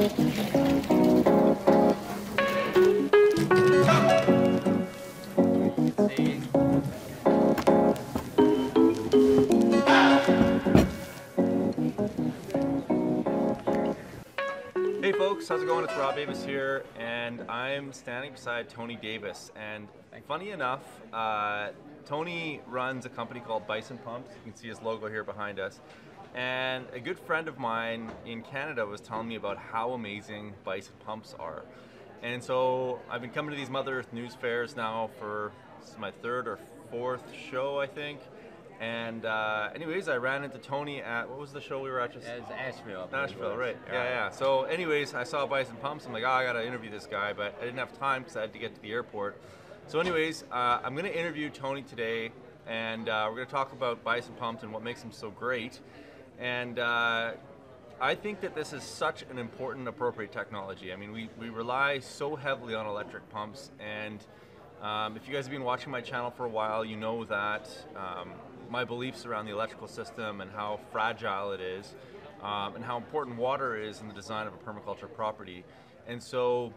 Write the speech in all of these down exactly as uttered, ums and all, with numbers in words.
Hey folks, how's it going? It's Rob Avis here, and I'm standing beside Tony Davis. And funny enough, uh, Tony runs a company called Bison Pumps. You can see his logo here behind us. And a good friend of mine in Canada was telling me about how amazing Bison Pumps are. And so I've been coming to these Mother Earth News Fairs now for, this is my third or fourth show, I think. And uh, anyways, I ran into Tony at, what was the show we were at? Just it was Asheville. Asheville, right. Yeah, yeah, yeah. So anyways, I saw Bison Pumps. I'm like, oh, I got to interview this guy, but I didn't have time because I had to get to the airport. So anyways, uh, I'm going to interview Tony today, and uh, we're going to talk about Bison Pumps and what makes them so great. And uh, I think that this is such an important, appropriate technology. I mean, we, we rely so heavily on electric pumps, and um, if you guys have been watching my channel for a while, you know that um, my beliefs around the electrical system and how fragile it is, um, and how important water is in the design of a permaculture property. And so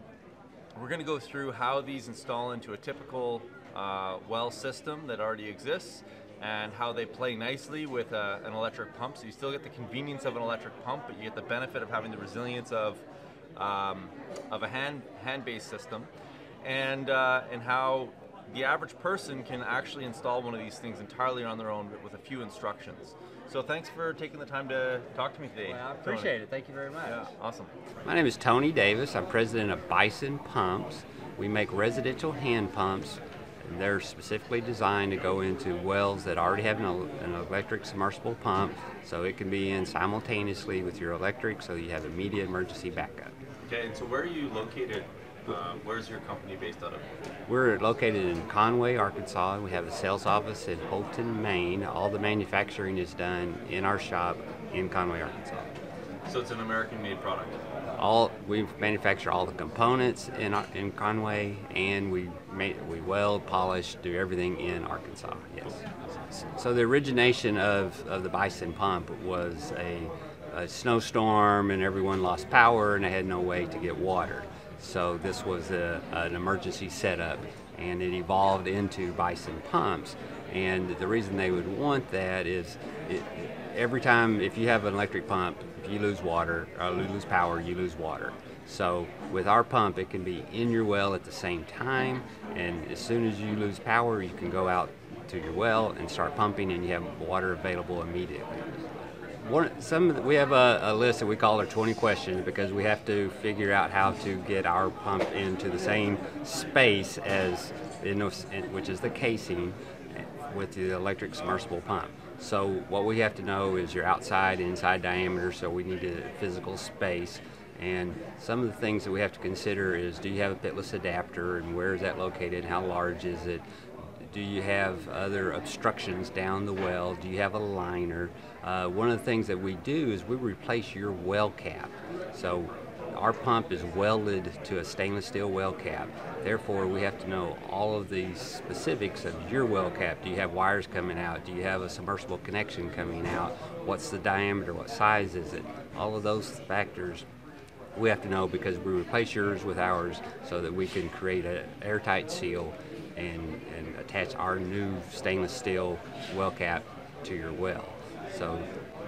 we're going to go through how these install into a typical uh, well system that already exists, and how they play nicely with uh, an electric pump. So you still get the convenience of an electric pump, but you get the benefit of having the resilience of, um, of a hand, hand-based system, and, uh, and how the average person can actually install one of these things entirely on their own with a few instructions. So thanks for taking the time to talk to me today. Well, I appreciate it. Thank you very much. Yeah, awesome. My name is Tony Davis. I'm president of Bison Pumps. We make residential hand pumps. They're specifically designed to go into wells that already have an, an electric submersible pump, so it can be in simultaneously with your electric, so you have immediate emergency backup. Okay, and so where are you located? Um, where's your company based out of? We're located in Conway, Arkansas. We have a sales office in Holton, Maine. All the manufacturing is done in our shop in Conway, Arkansas. So it's an American-made product? All, we manufacture all the components in, in Conway, and we made, we weld, polish, do everything in Arkansas, yes. So the origination of, of the Bison Pump was a, a snowstorm, and everyone lost power and they had no way to get water. So this was a, an emergency setup, and it evolved into Bison Pumps. And the reason they would want that is it, every time, if you have an electric pump, if you lose water, or you lose power, you lose water. So with our pump, it can be in your well at the same time, and as soon as you lose power, you can go out to your well and start pumping, and you have water available immediately. One, some of the, we have a, a list that we call our twenty questions, because we have to figure out how to get our pump into the same space as, in, which is the casing, with the electric submersible pump. So what we have to know is your outside, inside diameter, so we need a physical space. And some of the things that we have to consider is, do you have a pitless adapter, and where is that located, how large is it? Do you have other obstructions down the well? Do you have a liner? Uh, one of the things that we do is we replace your well cap. So our pump is welded to a stainless steel well cap. Therefore, we have to know all of the specifics of your well cap. Do you have wires coming out? Do you have a submersible connection coming out? What's the diameter? What size is it? All of those factors we have to know, because we replace yours with ours so that we can create an airtight seal and, and attach our new stainless steel well cap to your well. So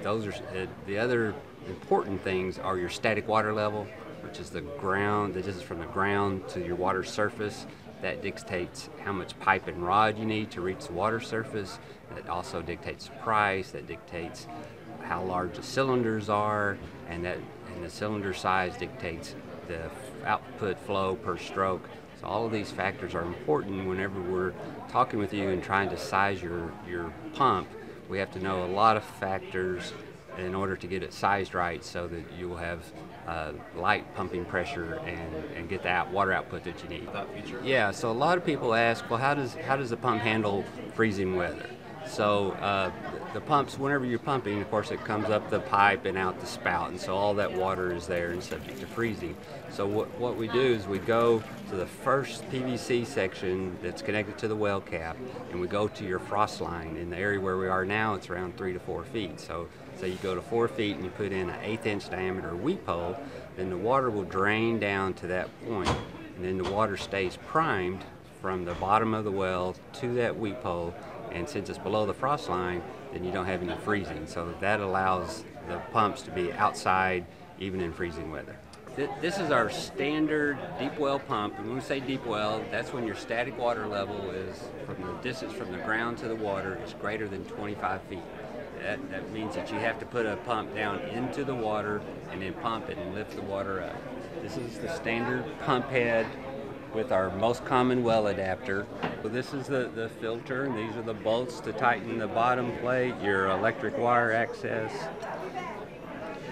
those are uh, the other important things are your static water level, which is the ground, this is from the ground to your water surface. That dictates how much pipe and rod you need to reach the water surface. That also dictates price, that dictates how large the cylinders are, and that and the cylinder size dictates the output flow per stroke. So all of these factors are important whenever we're talking with you and trying to size your, your pump. We have to know a lot of factors in order to get it sized right, so that you will have uh, light pumping pressure and, and get that water output that you need. That feature. Yeah, so a lot of people ask, well, how does how does the pump handle freezing weather? So uh, the pumps, whenever you're pumping, of course, it comes up the pipe and out the spout, and so all that water is there and subject to freezing. So what what we do is we go to the first P V C section that's connected to the well cap, and we go to your frost line. In the area where we are now, it's around three to four feet. So So you go to four feet and you put in an eighth inch diameter weep hole, then the water will drain down to that point, and then the water stays primed from the bottom of the well to that weep hole, and since it's below the frost line, then you don't have any freezing. So that allows the pumps to be outside even in freezing weather. This is our standard deep well pump, and when we say deep well, that's when your static water level is, from the distance from the ground to the water, is greater than twenty-five feet. That, that means that you have to put a pump down into the water and then pump it and lift the water up. This is the standard pump head with our most common well adapter. So this is the, the filter, and these are the bolts to tighten the bottom plate, your electric wire access.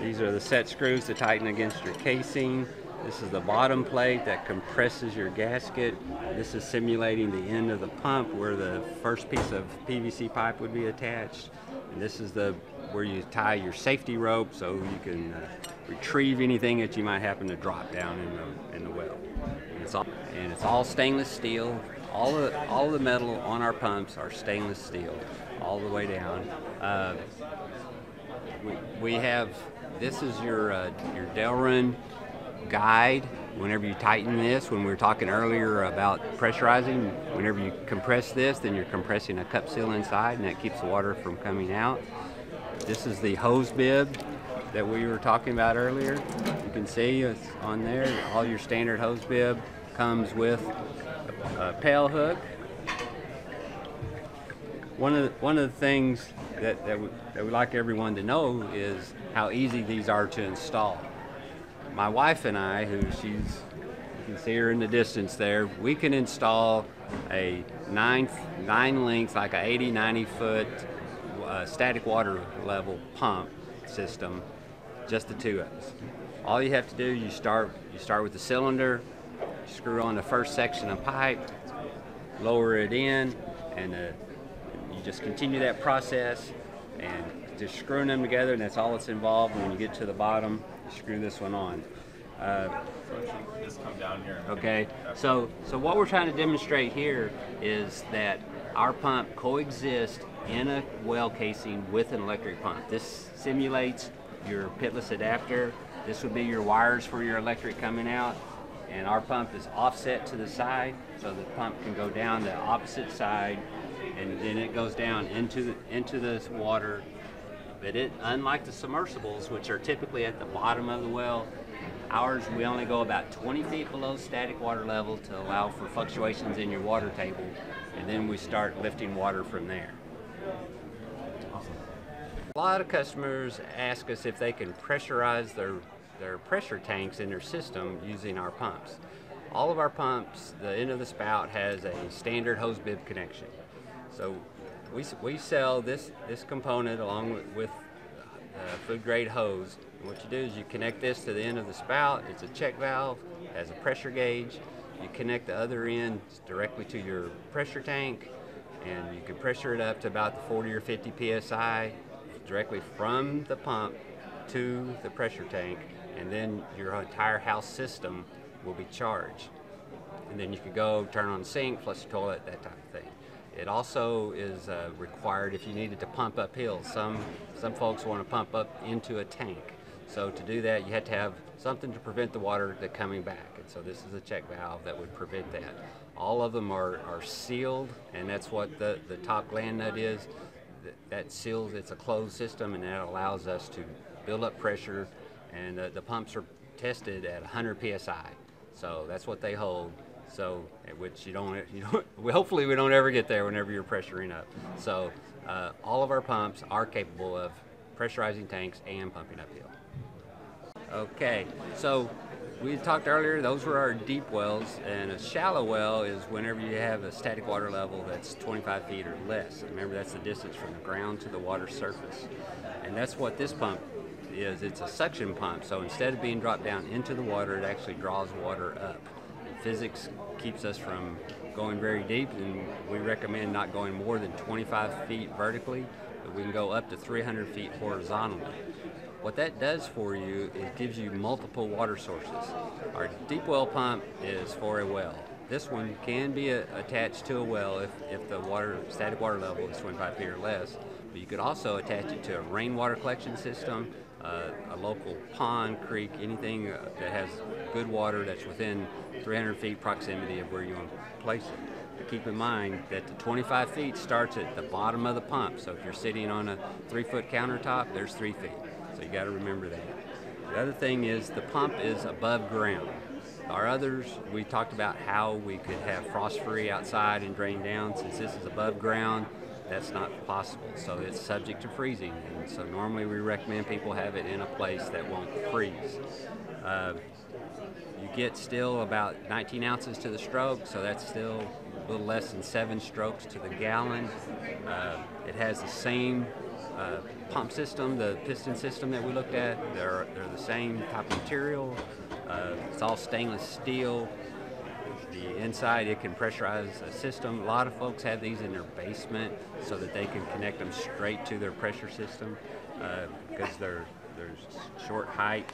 These are the set screws to tighten against your casing. This is the bottom plate that compresses your gasket. This is simulating the end of the pump where the first piece of P V C pipe would be attached. And this is the where you tie your safety rope so you can uh, retrieve anything that you might happen to drop down in the, in the well. And it's all, and it's all stainless steel. All of, all of the metal on our pumps are stainless steel all the way down. Uh, we, we have This is your, uh, your Delrin guide. Whenever you tighten this, when we were talking earlier about pressurizing, whenever you compress this, then you're compressing a cup seal inside, and that keeps the water from coming out. This is the hose bib that we were talking about earlier. You can see it's on there. All your standard hose bib comes with a pail hook. One of the, one of the things that, that, we, that we like everyone to know is how easy these are to install. My wife and I, who she's, you can see her in the distance there, we can install a nine, nine length, like an eighty, ninety foot uh, static water level pump system, just the two of us. All you have to do, you start, you start with the cylinder, screw on the first section of pipe, lower it in, and the just continue that process and just screwing them together, and that's all that's involved. When you get to the bottom, screw this one on. Uh, just come down here. Okay, so, so what we're trying to demonstrate here is that our pump coexists in a well casing with an electric pump. This simulates your pitless adapter. This would be your wires for your electric coming out, and our pump is offset to the side, so the pump can go down the opposite side, and then it goes down into the, into this water. But it, unlike the submersibles, which are typically at the bottom of the well, ours, we only go about twenty feet below static water level to allow for fluctuations in your water table, and then we start lifting water from there. Awesome. A lot of customers ask us if they can pressurize their, their pressure tanks in their system using our pumps. All of our pumps, the end of the spout has a standard hose bib connection. So we, we sell this, this component along with, with uh, food grade hose. And what you do is you connect this to the end of the spout. It's a check valve, has a pressure gauge. You connect the other end directly to your pressure tank, and you can pressure it up to about the forty or fifty P S I directly from the pump to the pressure tank, and then your entire house system will be charged. And then you can go turn on the sink, flush the toilet, that type of thing. It also is uh, required if you needed to pump uphill. Some, some folks want to pump up into a tank. So to do that, you had to have something to prevent the water from coming back. And so this is a check valve that would prevent that. All of them are, are sealed, and that's what the, the top land nut is. That, that seals, it's a closed system, and that allows us to build up pressure. And uh, the pumps are tested at one hundred P S I. So that's what they hold. So, which you don't, you don't, hopefully we don't ever get there whenever you're pressuring up. So, uh, all of our pumps are capable of pressurizing tanks and pumping uphill. Okay, so we talked earlier, those were our deep wells, and a shallow well is whenever you have a static water level that's twenty-five feet or less. Remember, that's the distance from the ground to the water surface. And that's what this pump is. It's a suction pump, so instead of being dropped down into the water, it actually draws water up. Physics keeps us from going very deep, and we recommend not going more than twenty-five feet vertically, but we can go up to three hundred feet horizontally. What that does for you, it gives you multiple water sources. Our deep well pump is for a well. This one can be a, attached to a well if, if the water, static water level is twenty-five feet or less, But you could also attach it to a rainwater collection system, uh, a local pond, creek, anything uh, that has good water that's within three hundred feet proximity of where you want to place it. But keep in mind that the twenty-five feet starts at the bottom of the pump. So if you're sitting on a three-foot countertop, there's three feet. So you got to remember that. The other thing is the pump is above ground. Our others, we talked about how we could have frost-free outside and drain down. Since this is above ground, that's not possible. So it's subject to freezing. And so normally we recommend people have it in a place that won't freeze. Uh, you get still about nineteen ounces to the stroke, so that's still a little less than seven strokes to the gallon. Uh, it has the same uh, pump system, the piston system that we looked at. They're, they're the same type of material. Uh, it's all stainless steel. The inside, it can pressurize a system. A lot of folks have these in their basement so that they can connect them straight to their pressure system uh, because they're, they're short height.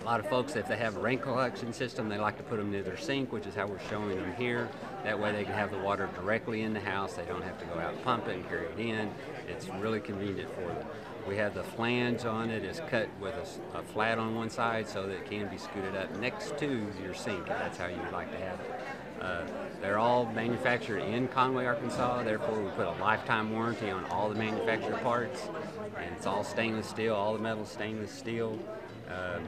A lot of folks, if they have a rain collection system, they like to put them near their sink, which is how we're showing them here. That way they can have the water directly in the house. They don't have to go out and pump it and carry it in. It's really convenient for them. We have the flange on it. It's cut with a, a flat on one side so that it can be scooted up next to your sink, if that's how you would like to have it. Uh, they're all manufactured in Conway, Arkansas. Therefore, we put a lifetime warranty on all the manufactured parts. And it's all stainless steel, all the metal stainless steel. Uh,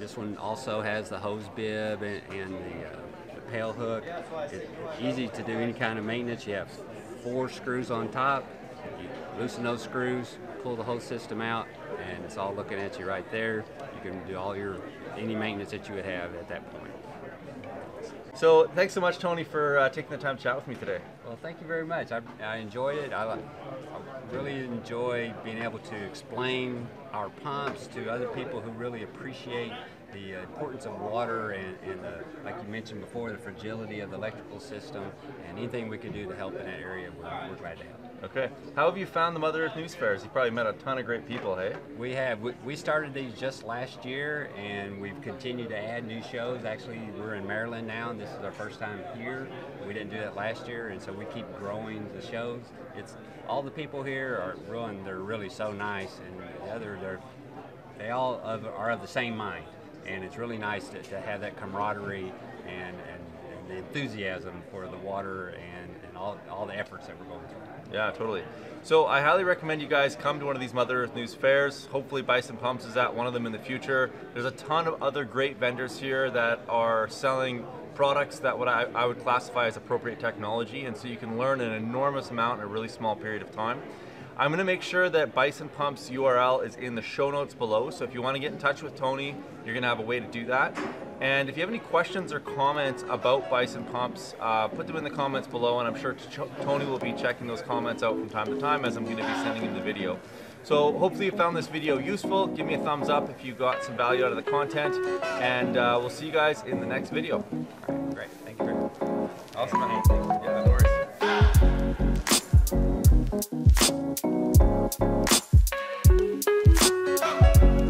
this one also has the hose bib and, and the, uh, the pail hook. It's easy to do any kind of maintenance. You have four screws on top. You loosen those screws, pull the whole system out, and it's all looking at you right there. You can do all your any maintenance that you would have at that point. So thanks so much, Tony, for uh, taking the time to chat with me today. Well, thank you very much. I, I enjoyed it. I, I really enjoy being able to explain our pumps to other people who really appreciate the importance of water and, and the, like you mentioned before, the fragility of the electrical system, and anything we can do to help in that area, we're, we're glad to help. Okay. How have you found the Mother Earth News Fairs? You probably met a ton of great people, hey? We have. We, we started these just last year, and we've continued to add new shows. Actually, we're in Maryland now, and this is our first time here. We didn't do that last year, and so we keep growing the shows. It's all the people here are really, they're really so nice, and the other, they're, they all of, are of the same mind. And it's really nice to, to have that camaraderie and, and, and the enthusiasm for the water and, and all, all the efforts that we're going through. Yeah, totally. So I highly recommend you guys come to one of these Mother Earth News Fairs. Hopefully Bison Pumps is at one of them in the future. There's a ton of other great vendors here that are selling products that what I, I would classify as appropriate technology, and so you can learn an enormous amount in a really small period of time. I'm going to make sure that Bison Pumps U R L is in the show notes below, so if you want to get in touch with Tony, you're going to have a way to do that. And if you have any questions or comments about Bison Pumps, uh, put them in the comments below, and I'm sure Tony will be checking those comments out from time to time as I'm going to be sending him the video. So hopefully you found this video useful. Give me a thumbs up if you got some value out of the content, and uh, we'll see you guys in the next video. All right, great. Thank you very much. Awesome. Yeah, no worries.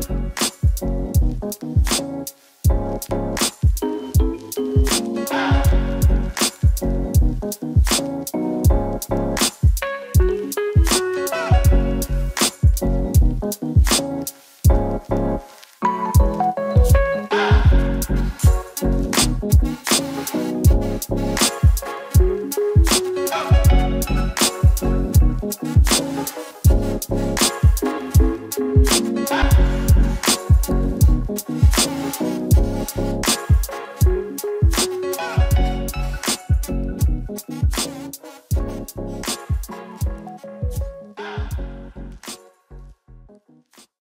We'll be right back.